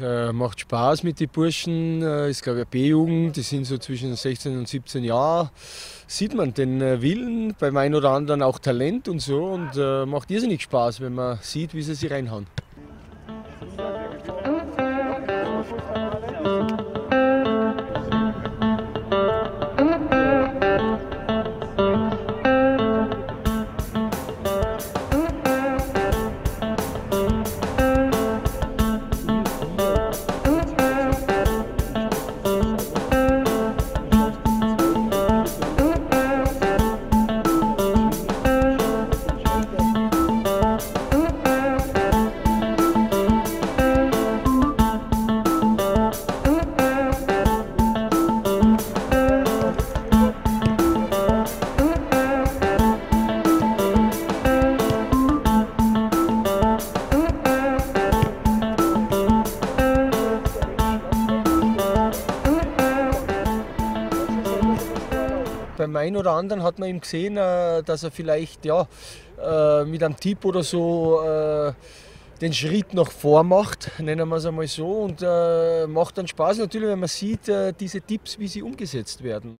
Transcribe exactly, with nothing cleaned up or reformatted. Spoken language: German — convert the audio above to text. Äh, macht Spaß mit den Burschen, äh, ist glaube ich eine B-Jugend, die sind so zwischen sechzehn und siebzehn Jahren. Sieht man den äh, Willen, beim einen oder anderen auch Talent und so, und äh, macht irrsinnig Spaß, wenn man sieht, wie sie sich reinhauen. Beim einen oder anderen hat man ihm gesehen, dass er vielleicht ja, mit einem Tipp oder so den Schritt nach vor macht, nennen wir es einmal so, und macht dann Spaß natürlich, wenn man sieht, diese Tipps, wie sie umgesetzt werden.